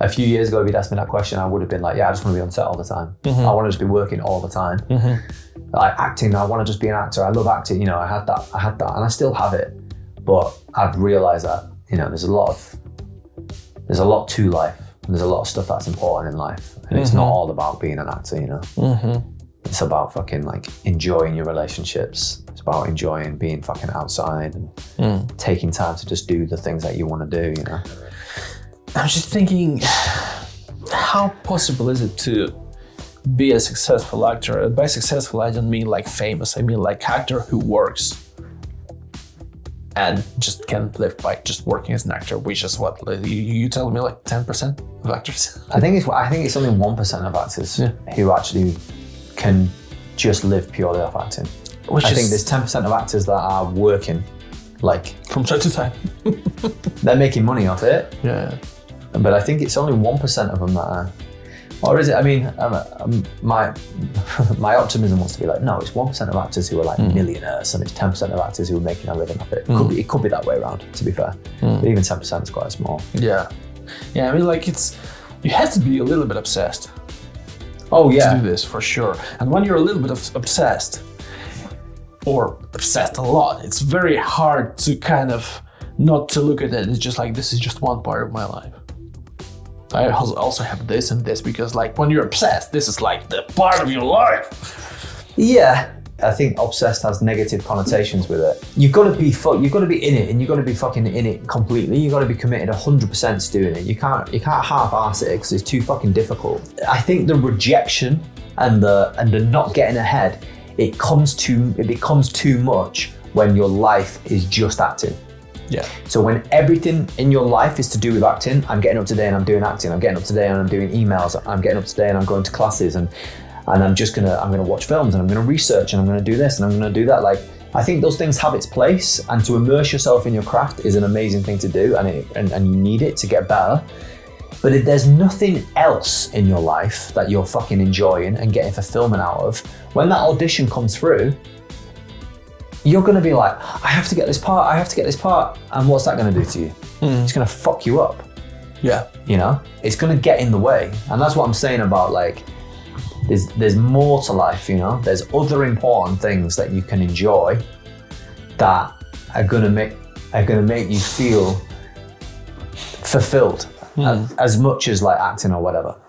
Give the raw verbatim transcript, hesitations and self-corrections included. a few years ago, if you'd asked me that question, I would have been like, yeah, I just want to be on set all the time. Mm-hmm. I want to just be working all the time. Mm-hmm. Like acting, I want to just be an actor. I love acting, you know, I had that, I had that, and I still have it. But I've realized that, you know, there's a lot of, there's a lot to life. And there's a lot of stuff that's important in life. And mm-hmm. it's not all about being an actor, you know? Mm-hmm. It's about fucking like enjoying your relationships. It's about enjoying being fucking outside and mm. taking time to just do the things that you want to do, you know? I was just thinking, how possible is it to be a successful actor? And by successful, I don't mean like famous. I mean like actor who works and just can't live by just working as an actor, which is what, you, you tell me like ten percent of actors? I think it's, I think it's only one percent of actors yeah. who actually can just live purely off acting. Which I is, think there's ten percent of actors that are working, like from time to time. They're making money off it. Yeah. But I think it's only one percent of them that are, or is it? I mean, I'm, I'm, my my optimism wants to be like, no, it's one percent of actors who are like mm. millionaires, and it's ten percent of actors who are making a living off it. Mm. Could be, it could be that way around. To be fair, mm. but even ten percent is quite small. Yeah. Yeah. I mean, like it's, you have to be a little bit obsessed. Oh yeah. To do this for sure. And when you're a little bit of obsessed, or obsessed a lot, it's very hard to kind of not to look at it. It's just like, this is just one part of my life. I also have this and this, because like when you're obsessed, this is like the part of your life. Yeah. I think obsessed has negative connotations with it. You've got to be fuck. You've got to be in it, and you've got to be fucking in it completely. You've got to be committed one hundred percent to doing it. You can't, you can't half-ass it because it's too fucking difficult. I think the rejection and the and the not getting ahead, it comes to it becomes too much when your life is just acting. Yeah. So when everything in your life is to do with acting, I'm getting up today and I'm doing acting. I'm getting up today and I'm doing emails. I'm getting up today and I'm going to classes, and and I'm just gonna I'm gonna watch films, and I'm gonna research, and I'm gonna do this, and I'm gonna do that. Like, I think those things have its place, and to immerse yourself in your craft is an amazing thing to do, and it, and, and you need it to get better. But if there's nothing else in your life that you're fucking enjoying and getting fulfillment out of, when that audition comes through, you're gonna be like, I have to get this part, I have to get this part. And what's that gonna do to you? Mm. It's gonna fuck you up. Yeah. You know? It's gonna get in the way. And that's what I'm saying about like, there's, there's more to life, you know? There's other important things that you can enjoy that are gonna make, are gonna make you feel fulfilled. Mm. As, as much as like acting or whatever.